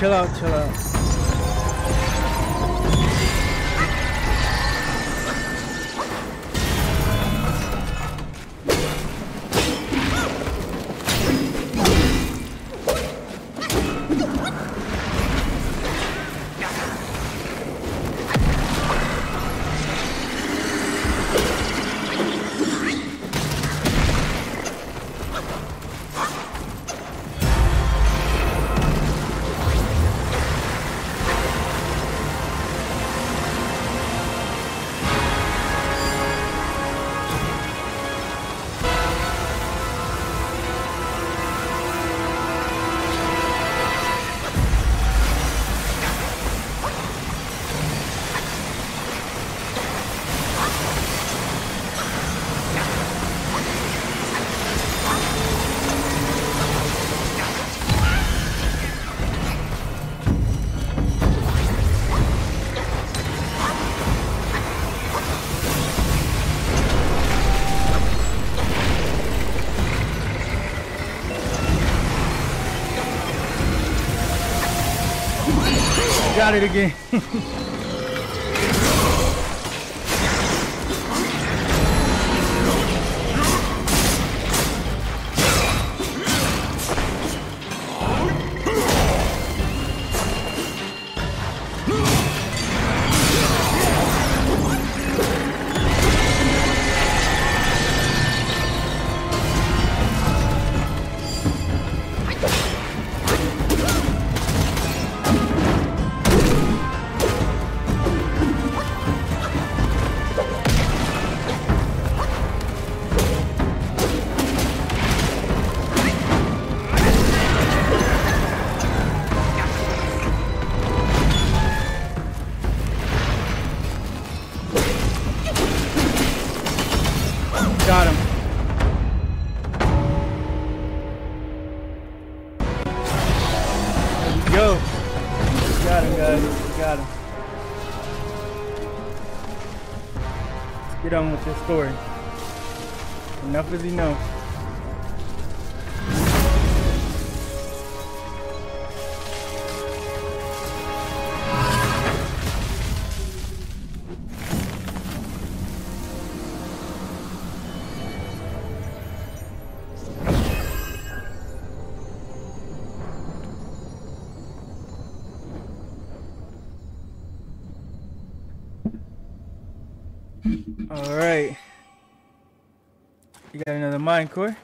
切了，切了。Got it again. Get on with your story. Enough is enough. All right, you got another mine core?